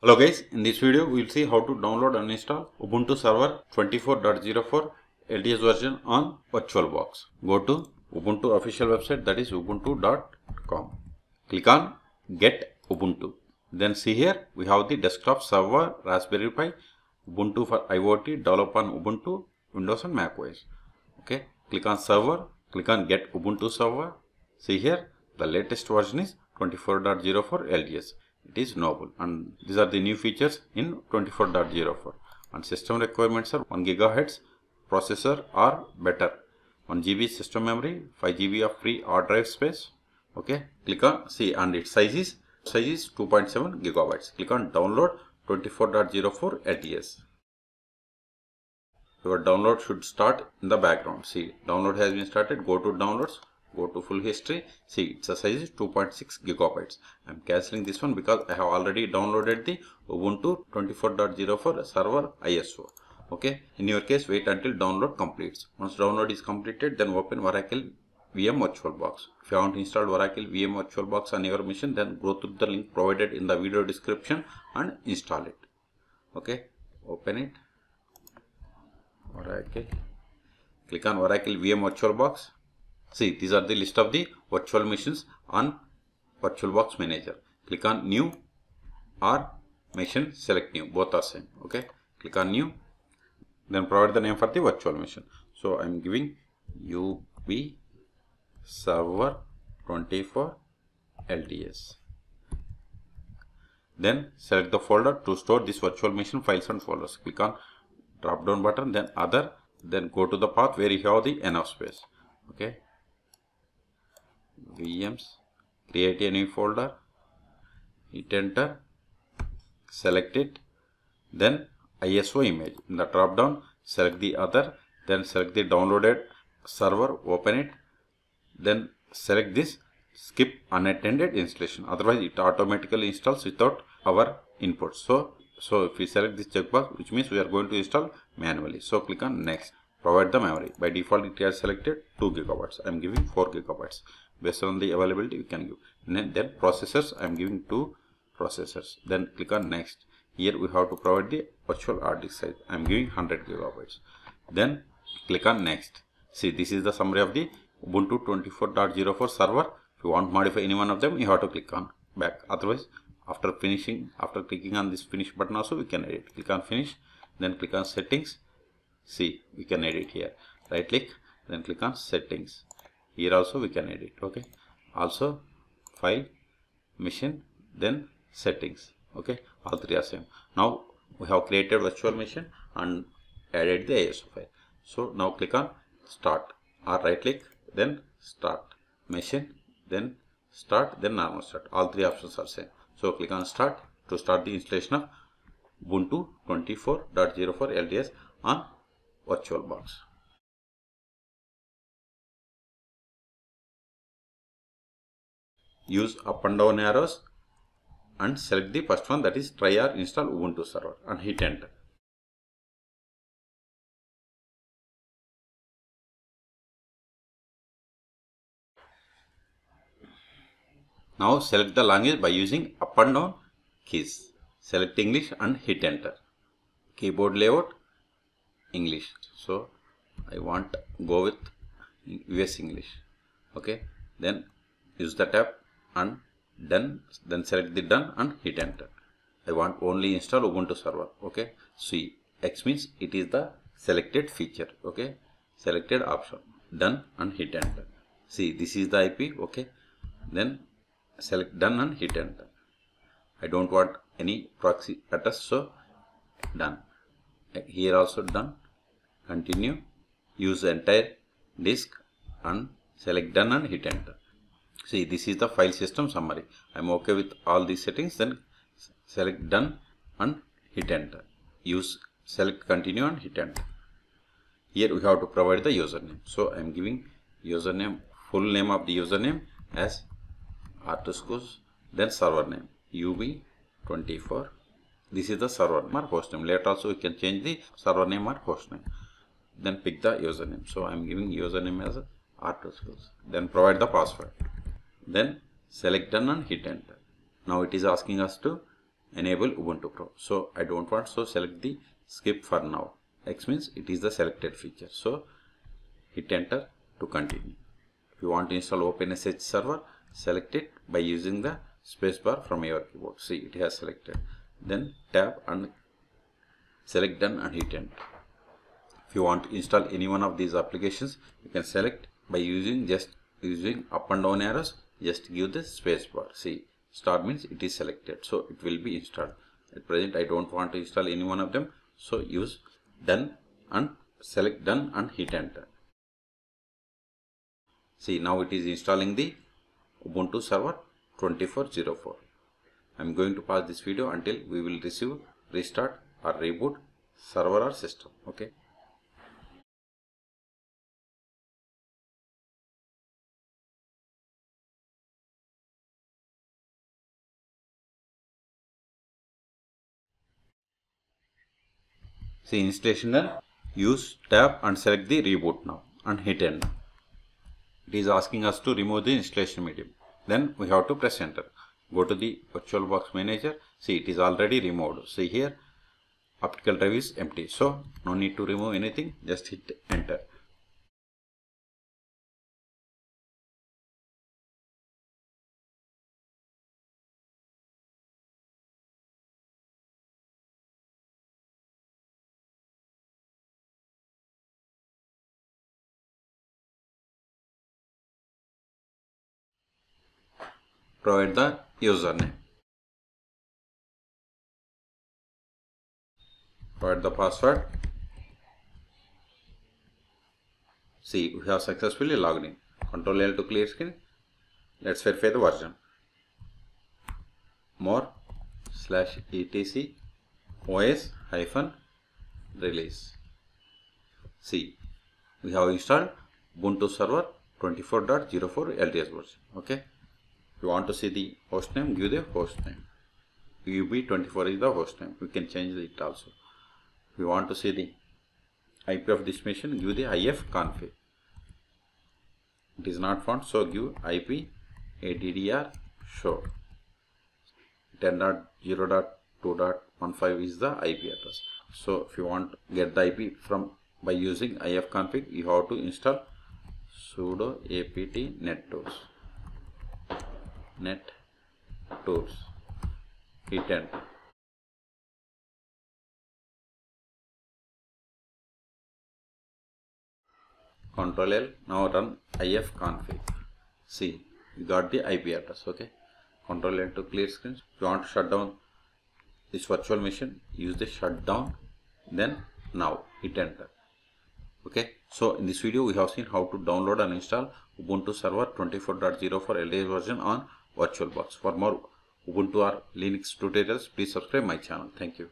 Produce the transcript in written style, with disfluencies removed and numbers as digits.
Hello guys, in this video we will see how to download and install Ubuntu Server 24.04 LTS version on VirtualBox. Go to Ubuntu official website, that is ubuntu.com. Click on Get Ubuntu. Then see here we have the desktop server, Raspberry Pi, Ubuntu for IoT, develop on Ubuntu, Windows and macOS. Okay, click on Server, click on Get Ubuntu Server. See here the latest version is 24.04 LTS. It is Noble, and these are the new features in 24.04, and system requirements are 1 GHz processor or better, 1 GB system memory, 5 GB of free hard drive space. Okay, click on see, and its size is 2.7 GB. Click on download 24.04 LTS. Your download should start in the background. See, download has been started. Go to downloads. Go to full history. See, its size is 2.6 GB. I am cancelling this one because I have already downloaded the Ubuntu 24.04 server ISO. Okay. In your case, wait until download completes. Once download is completed, then open Oracle VM VirtualBox. If you haven't installed Oracle VM VirtualBox on your machine, then go through the link provided in the video description and install it. Okay. Open it. Oracle. Click on Oracle VM VirtualBox. See, these are the list of the virtual machines on VirtualBox Manager. Click on New or Machine, select New, both are same. Okay, click on New, then provide the name for the virtual machine. So I am giving UB Server 24 LTS. Then select the folder to store this virtual machine files and folders. Click on drop down button, then Other, then go to the path where you have the enough space. Okay, VMs, create a new folder, hit enter, select it, then ISO image. In the drop down, select the other, then select the downloaded server, open it, then select this, skip unattended installation. Otherwise, it automatically installs without our input. So if we select this checkbox, which means we are going to install manually. So click on next. Provide the memory. By default, it has selected 2 GB. I am giving 4 GB. Based on the availability, you can give. And then processors, I am giving 2 processors. Then click on next. Here we have to provide the virtual hard disk size. I am giving 100 GB. Then click on next. See, this is the summary of the Ubuntu 24.04 server. If you want to modify any one of them, you have to click on back. Otherwise, after clicking on this finish button also, we can edit. Click on finish. Then click on settings. See, we can edit here. Right click, then click on settings. Here also we can edit. Okay. Also file, machine, then settings. Okay. All three are same. Now we have created virtual machine and added the ISO file. So now click on start or right click, then start machine, then start, then normal start. All three options are same. So click on start to start the installation of Ubuntu 24.04 LTS on VirtualBox. Use up and down arrows and select the first one, that is try or install Ubuntu server, and hit enter. Now select the language by using up and down keys. Select English and hit enter. Keyboard layout English. So I want go with US English. Okay, then use the tab and done, then select the done and hit enter. I want only install Ubuntu server. Okay, see, X means it is the selected feature. Okay, selected option, done and hit enter. See, this is the IP. Okay, then select done and hit enter. I don't want any proxy address, so done. Here also done, continue, use entire disk and select done and hit enter. See, this is the file system summary. I am okay with all these settings, then select done and hit enter. Use select continue and hit enter. Here we have to provide the username. So I am giving username, full name of the username as R2Schools, then server name UB24. This is the server name or host name. Later also you can change the server name or host name. Then pick the username. So I am giving username as R2Schools. Then provide the password. Then select done and hit enter. Now it is asking us to enable Ubuntu Pro. So I don't want, so select the skip for now. X means it is the selected feature. So hit enter to continue. If you want to install OpenSH server, select it by using the spacebar from your keyboard. See, it has selected. Then tap and select done and hit enter. If you want to install any one of these applications, you can select by using just up and down arrows. Just give the spacebar. See, start means it is selected, so it will be installed. At present, I don't want to install any one of them, so use done and select done and hit enter. See, now it is installing the Ubuntu server 2404. I'm going to pause this video until we will receive restart or reboot server or system. Okay. See, installation done. Use tab and select the reboot now and hit end. It is asking us to remove the installation medium. Then we have to press enter. Go to the VirtualBox manager. See, it is already removed. See here, optical drive is empty. So no need to remove anything. Just hit enter. Provide the username. Provide the password. See, we have successfully logged in. Ctrl L to clear screen. Let's verify the version. More /etc/os-release. See, we have installed Ubuntu server 24.04 LTS version. Okay. If you want to see the host name, give the host name. UB24 is the host name. We can change it also. If you want to see the IP of this machine, give the ifconfig. It is not found, so give IP addr show. 10.0.2.15 is the IP address. So if you want to get the IP from by using ifconfig, you have to install sudo apt net tools. Hit enter. Ctrl L. Now run ifconfig. See, you got the IP address. Okay. Ctrl L to clear screen. If you want to shut down this virtual machine, use the shutdown. Then now hit enter. Okay. So in this video we have seen how to download and install Ubuntu server 24.04 LTS version on VirtualBox. For more Ubuntu or Linux tutorials, please subscribe my channel. Thank you.